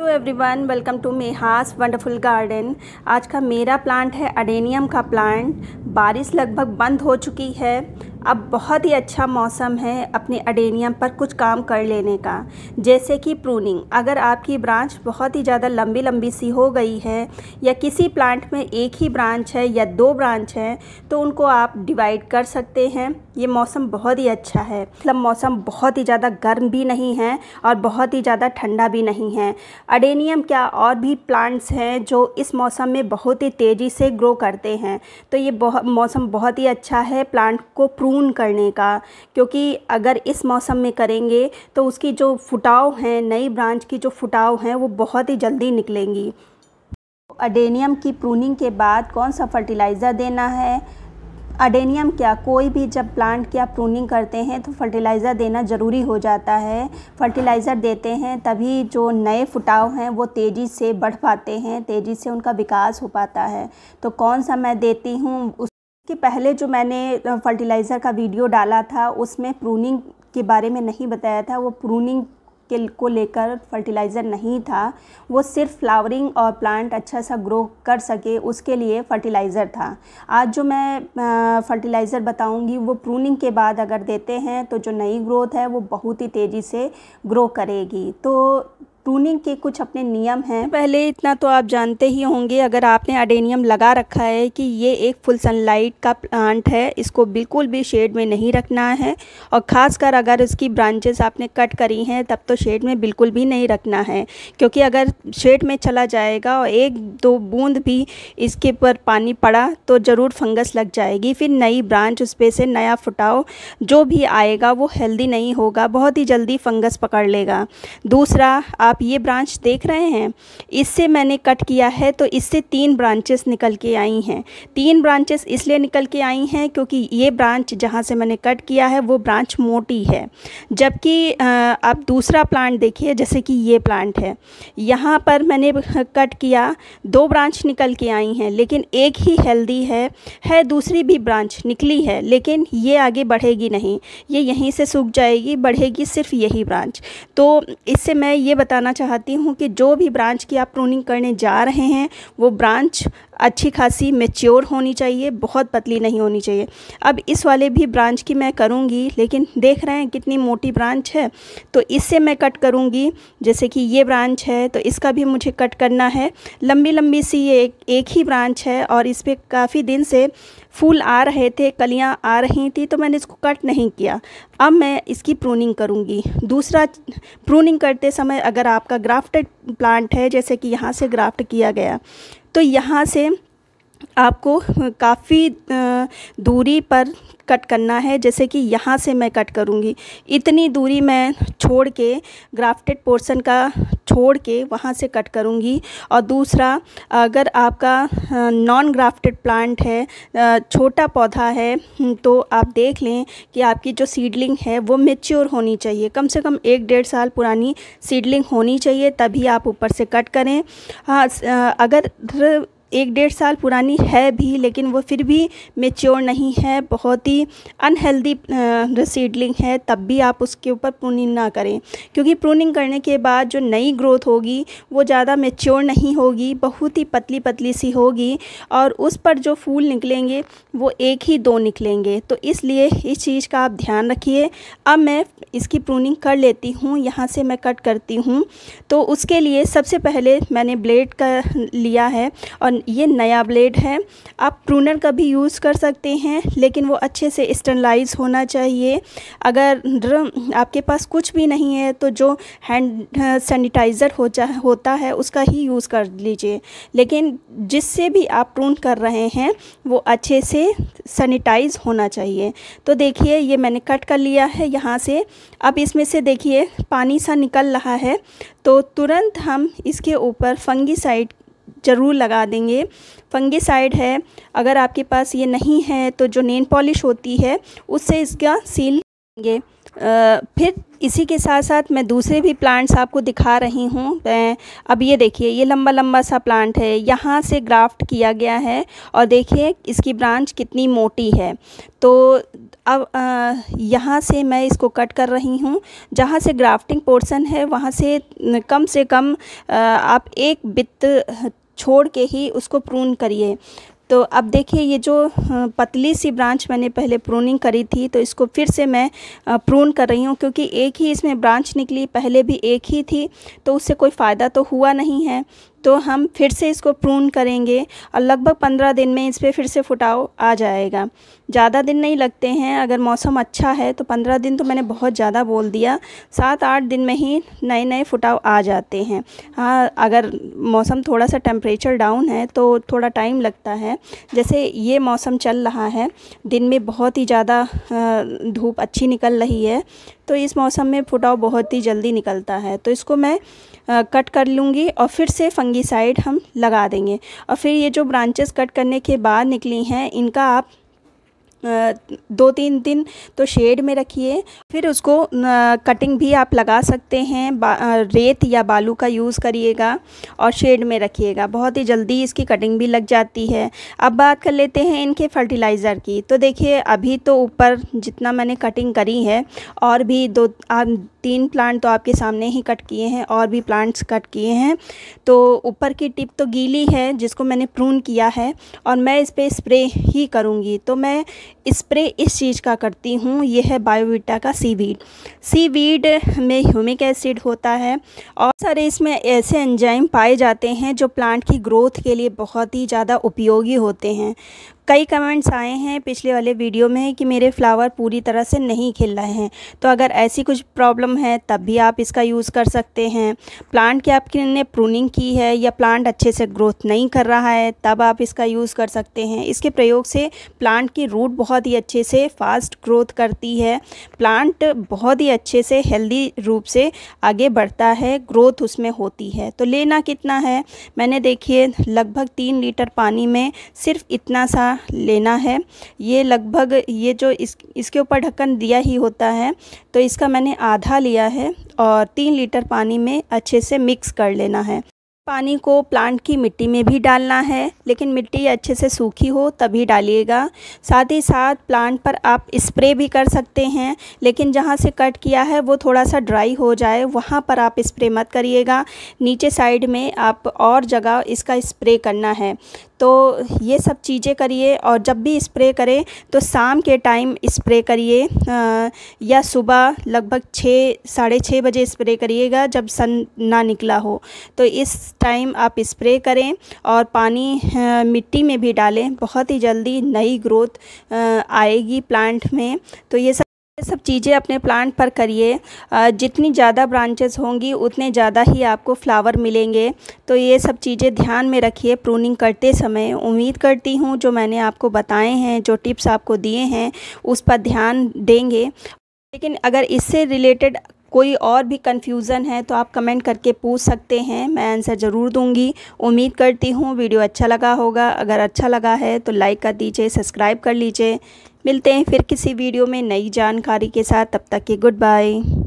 Hello everyone, welcome to मेहास wonderful garden. आज का मेरा प्लांट है एडेनियम का प्लांट। बारिश लगभग बंद हो चुकी है, अब बहुत ही अच्छा मौसम है अपने एडेनियम पर कुछ काम कर लेने का, जैसे कि प्रूनिंग। अगर आपकी ब्रांच बहुत ही ज़्यादा लंबी लंबी सी हो गई है या किसी प्लांट में एक ही ब्रांच है या दो ब्रांच है तो उनको आप डिवाइड कर सकते हैं। ये मौसम बहुत ही अच्छा है, मतलब मौसम बहुत ही ज़्यादा गर्म भी नहीं है और बहुत ही ज़्यादा ठंडा भी नहीं है। एडेनियम क्या और भी प्लांट्स हैं जो इस मौसम में बहुत ही तेज़ी से ग्रो करते हैं, तो ये मौसम बहुत ही अच्छा है प्लांट को प्रून करने का, क्योंकि अगर इस मौसम में करेंगे तो उसकी जो फुटाव हैं, नई ब्रांच की जो फुटाव हैं वो बहुत ही जल्दी निकलेंगी। एडेनियम की प्रूनिंग के बाद कौन सा फर्टिलाइज़र देना है? एडेनियम क्या कोई भी जब प्लांट की आप प्रूनिंग करते हैं तो फर्टिलाइज़र देना ज़रूरी हो जाता है। फर्टिलाइज़र देते हैं तभी जो नए फुटाव हैं वो तेज़ी से बढ़ पाते हैं, तेज़ी से उनका विकास हो पाता है। तो कौन सा मैं देती हूँ, उसके पहले जो मैंने फर्टिलाइज़र का वीडियो डाला था उसमें प्रूनिंग के बारे में नहीं बताया था। वो प्रूनिंग को लेकर फर्टिलाइज़र नहीं था, वो सिर्फ फ्लावरिंग और प्लांट अच्छा सा ग्रो कर सके उसके लिए फर्टिलाइज़र था। आज जो मैं फर्टिलाइज़र बताऊंगी वो प्रूनिंग के बाद अगर देते हैं तो जो नई ग्रोथ है वो बहुत ही तेज़ी से ग्रो करेगी। तो प्रूनिंग के कुछ अपने नियम हैं। पहले इतना तो आप जानते ही होंगे, अगर आपने एडेनियम लगा रखा है कि ये एक फुल सनलाइट का प्लांट है, इसको बिल्कुल भी शेड में नहीं रखना है, और ख़ासकर अगर इसकी ब्रांचेस आपने कट करी हैं तब तो शेड में बिल्कुल भी नहीं रखना है, क्योंकि अगर शेड में चला जाएगा और एक दो बूंद भी इसके ऊपर पानी पड़ा तो ज़रूर फंगस लग जाएगी। फिर नई ब्रांच, उस पर से नया फुटाव जो भी आएगा वो हेल्दी नहीं होगा, बहुत ही जल्दी फंगस पकड़ लेगा। दूसरा, आप ये ब्रांच देख रहे हैं, इससे मैंने कट किया है तो इससे तीन ब्रांचेस निकल के आई हैं। तीन ब्रांचेस इसलिए निकल के आई हैं क्योंकि ये ब्रांच जहाँ से मैंने कट किया है वो ब्रांच मोटी है, जबकि आप दूसरा प्लांट देखिए, जैसे कि ये प्लांट है, यहाँ पर मैंने कट किया, दो ब्रांच निकल के आई हैं, लेकिन एक ही हेल्दी है दूसरी भी ब्रांच निकली है लेकिन ये आगे बढ़ेगी नहीं, ये यहीं से सूख जाएगी, बढ़ेगी सिर्फ यही ब्रांच। तो इससे मैं ये बताना चाहती हूँ कि जो भी ब्रांच की आप प्रूनिंग करने जा रहे हैं वो ब्रांच अच्छी खासी मैच्योर होनी चाहिए, बहुत पतली नहीं होनी चाहिए। अब इस वाले भी ब्रांच की मैं करूँगी, लेकिन देख रहे हैं कितनी मोटी ब्रांच है, तो इससे मैं कट करूँगी। जैसे कि ये ब्रांच है तो इसका भी मुझे कट करना है, लंबी लंबी सी ये एक ही ब्रांच है और इस पर काफ़ी दिन से फूल आ रहे थे, कलियां आ रही थी, तो मैंने इसको कट नहीं किया। अब मैं इसकी प्रूनिंग करूँगी। दूसरा, प्रूनिंग करते समय अगर आपका ग्राफ्टेड प्लांट है, जैसे कि यहाँ से ग्राफ्ट किया गया, तो यहाँ से आपको काफ़ी दूरी पर कट करना है। जैसे कि यहाँ से मैं कट करूँगी, इतनी दूरी मैं छोड़ के, ग्राफ्टेड पोर्शन का छोड़ के वहाँ से कट करूँगी। और दूसरा, अगर आपका नॉन ग्राफ्टेड प्लांट है, छोटा पौधा है, तो आप देख लें कि आपकी जो सीडलिंग है वो मैच्योर होनी चाहिए, कम से कम एक डेढ़ साल पुरानी सीडलिंग होनी चाहिए, तभी आप ऊपर से कट करें। हाँ, अगर एक डेढ़ साल पुरानी है भी लेकिन वो फिर भी मैच्योर नहीं है, बहुत ही अनहेल्दी सीडलिंग है, तब भी आप उसके ऊपर प्रूनिंग ना करें, क्योंकि प्रूनिंग करने के बाद जो नई ग्रोथ होगी वो ज़्यादा मैच्योर नहीं होगी, बहुत ही पतली पतली सी होगी और उस पर जो फूल निकलेंगे वो एक ही दो निकलेंगे। तो इसलिए इस चीज़ का आप ध्यान रखिए। अब मैं इसकी प्रूनिंग कर लेती हूँ, यहाँ से मैं कट करती हूँ। तो उसके लिए सबसे पहले मैंने ब्लेड का लिया है और ये नया ब्लेड है, आप प्रूनर का भी यूज़ कर सकते हैं, लेकिन वो अच्छे से स्टर्नलाइज होना चाहिए। अगर आपके पास कुछ भी नहीं है तो जो हैंड सैनिटाइज़र होता है उसका ही यूज़ कर लीजिए, लेकिन जिससे भी आप प्रून कर रहे हैं वो अच्छे से सैनिटाइज़ होना चाहिए। तो देखिए, ये मैंने कट कर लिया है यहाँ से। अब इसमें से देखिए पानी सा निकल रहा है, तो तुरंत हम इसके ऊपर फंगीसाइड ज़रूर लगा देंगे। फंगीसाइड है, अगर आपके पास ये नहीं है तो जो नेल पॉलिश होती है उससे इसका सील करेंगे। फिर इसी के साथ साथ मैं दूसरे भी प्लांट्स आपको दिखा रही हूँ। अब ये देखिए, ये लंबा लंबा सा प्लांट है, यहाँ से ग्राफ्ट किया गया है और देखिए इसकी ब्रांच कितनी मोटी है। तो अब यहाँ से मैं इसको कट कर रही हूँ, जहाँ से ग्राफ्टिंग पोर्शन है वहाँ से कम आप एक बित्त छोड़ के ही उसको प्रून करिए। तो अब देखिए ये जो पतली सी ब्रांच मैंने पहले प्रूनिंग करी थी, तो इसको फिर से मैं प्रून कर रही हूँ, क्योंकि एक ही इसमें ब्रांच निकली, पहले भी एक ही थी तो उससे कोई फ़ायदा तो हुआ नहीं है। तो हम फिर से इसको प्रून करेंगे और लगभग 15 दिन में इस पर फिर से फुटाव आ जाएगा। ज़्यादा दिन नहीं लगते हैं, अगर मौसम अच्छा है तो 15 दिन तो मैंने बहुत ज़्यादा बोल दिया, 7-8 दिन में ही नए नए फुटाव आ जाते हैं। हाँ, अगर मौसम थोड़ा सा टेम्परेचर डाउन है तो थोड़ा टाइम लगता है। जैसे ये मौसम चल रहा है, दिन में बहुत ही ज़्यादा धूप अच्छी निकल रही है, तो इस मौसम में फुटाव बहुत ही जल्दी निकलता है। तो इसको मैं कट कर लूँगी और फिर से फंगीसाइड हम लगा देंगे। और फिर ये जो ब्रांचेस कट करने के बाद निकली हैं, इनका आप 2-3 दिन तो शेड में रखिए, फिर उसको कटिंग भी आप लगा सकते हैं। रेत या बालू का यूज़ करिएगा और शेड में रखिएगा, बहुत ही जल्दी इसकी कटिंग भी लग जाती है। अब बात कर लेते हैं इनके फर्टिलाइज़र की। तो देखिए अभी तो ऊपर जितना मैंने कटिंग करी है, और भी 2-3 प्लांट तो आपके सामने ही कट किए हैं, और भी प्लांट्स कट किए हैं। तो ऊपर की टिप तो गीली है जिसको मैंने प्रून किया है, और मैं इस पर स्प्रे ही करूँगी। तो मैं स्प्रे इस चीज़ का करती हूँ, यह है बायोविटा का सीवीड। सीवीड में ह्यूमिक एसिड होता है और सारे इसमें ऐसे एंजाइम पाए जाते हैं जो प्लांट की ग्रोथ के लिए बहुत ही ज़्यादा उपयोगी होते हैं। कई कमेंट्स आए हैं पिछले वाले वीडियो में कि मेरे फ्लावर पूरी तरह से नहीं खिल रहे हैं, तो अगर ऐसी कुछ प्रॉब्लम है तब भी आप इसका यूज़ कर सकते हैं। प्लांट की आपने प्रूनिंग की है या प्लांट अच्छे से ग्रोथ नहीं कर रहा है, तब आप इसका यूज़ कर सकते हैं। इसके प्रयोग से प्लांट की रूट बहुत ही अच्छे से फास्ट ग्रोथ करती है, प्लांट बहुत ही अच्छे से हेल्दी रूप से आगे बढ़ता है, ग्रोथ उसमें होती है। तो लेना कितना है, मैंने देखिए लगभग 3 लीटर पानी में सिर्फ इतना सा लेना है। ये लगभग ये जो इसके ऊपर ढक्कन दिया ही होता है, तो इसका मैंने आधा लिया है और 3 लीटर पानी में अच्छे से मिक्स कर लेना है। पानी को प्लांट की मिट्टी में भी डालना है, लेकिन मिट्टी अच्छे से सूखी हो तभी डालिएगा। साथ ही साथ प्लांट पर आप स्प्रे भी कर सकते हैं, लेकिन जहाँ से कट किया है वो थोड़ा सा ड्राई हो जाए वहाँ पर आप स्प्रे मत करिएगा, नीचे साइड में आप और जगह इसका स्प्रे करना है। तो ये सब चीज़ें करिए, और जब भी स्प्रे करें तो शाम के टाइम स्प्रे करिए या सुबह लगभग 6-6:30 बजे स्प्रे करिएगा, जब सन ना निकला हो तो इस टाइम आप स्प्रे करें। और पानी मिट्टी में भी डालें, बहुत ही जल्दी नई ग्रोथ आएगी प्लांट में। तो ये सब चीज़ें अपने प्लांट पर करिए, जितनी ज़्यादा ब्रांचेस होंगी उतने ज़्यादा ही आपको फ्लावर मिलेंगे। तो ये सब चीज़ें ध्यान में रखिए प्रूनिंग करते समय। उम्मीद करती हूँ जो मैंने आपको बताए हैं, जो टिप्स आपको दिए हैं उस पर ध्यान देंगे। लेकिन अगर इससे रिलेटेड कोई और भी कन्फ्यूज़न है तो आप कमेंट करके पूछ सकते हैं, मैं आंसर ज़रूर दूंगी। उम्मीद करती हूँ वीडियो अच्छा लगा होगा, अगर अच्छा लगा है तो लाइक कर दीजिए, सब्सक्राइब कर लीजिए। मिलते हैं फिर किसी वीडियो में नई जानकारी के साथ, तब तक के गुड बाय।